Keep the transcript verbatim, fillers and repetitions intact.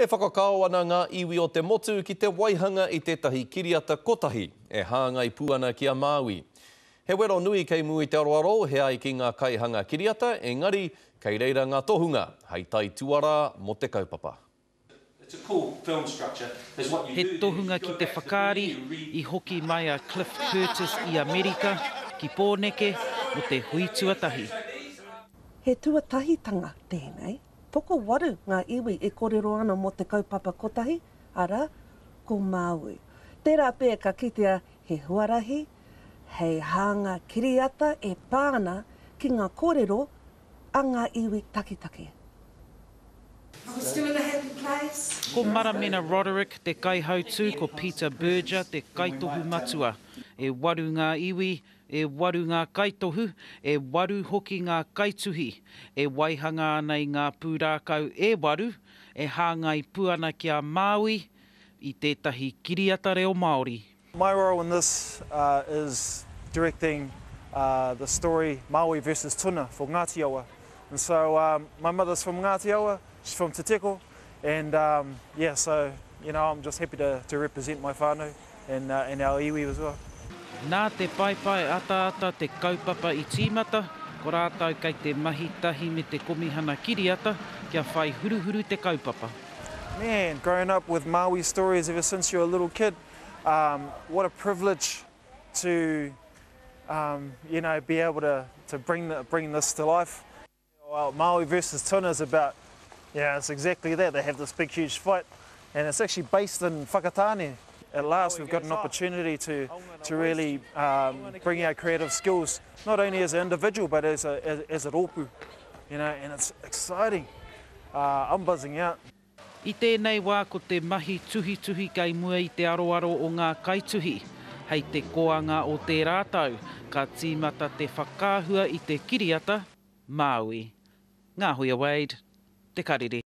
E whakakao ana ngā iwi o te motu ki te waihanga I tētahi kiriata kotahi, e hāngai pūana ki a Maui. He wero nui kei mui te aroaro, he ai ki ngā kaihanga kiriata, engari, kei reira ngā tohunga, hei tai tuara mo te kaupapa. He tohunga ki te whakaari, I hoki mai a Cliff Curtis I Amerika, ki Pōneke, mo te hui tuatahi. He tuatahitanga tēnei. Poko waru ngā iwi e kōrero ana mō te kaupapa kotahi, ara ko Maui. Tērā pē ka kitea he huarahi, hei hānga kiriata e pāna ki ngā kōrero a ngā iwi takitake. I was still in a happy place. Ko Maramena Roderick, te kaihautu, ko Peter Berger, te kaitohu matua. E waru ngā iwi, e waru ngā kaitohu, e waru hoki ngā kaituhi, e waihanga ana I ngā pūrākau e waru, e hāngai puana ki a Maui, I tētahi kiriata reo Māori. My role in this uh, is directing uh, the story Maui versus Tuna for Ngātiawa. And so um, my mother's from Ngātiawa, she's from Te Teko, and um, yeah, so, you know, I'm just happy to, to represent my whānau and, uh, and our iwi as well. Nā te paipai ataata te kaupapa I tīmata, ko rātau kei te mahi tahi me te komihana kiriata, kia whai huruhuru te kaupapa. Man, growing up with Maui stories ever since you're a little kid, um, what a privilege to, um, you know, be able to, to bring, the, bring this to life. Well, Maui versus Tuna is about, yeah, it's exactly that. They have this big, huge fight, and it's actually based in Whakatāne. At last, we've got an opportunity to, to really um, bring our creative skills, not only as an individual, but as a, as, as a rōpū, you know, and it's exciting. Uh, I'm buzzing out. I tēnei wā ko te mahi tuhituhi kei mua I te aroaro o ngā kaituhi, hei te koanga o te rātau, ka tīmata te whakāhua I te kiriata, Maui. Ngā Hoia Wade, te karere.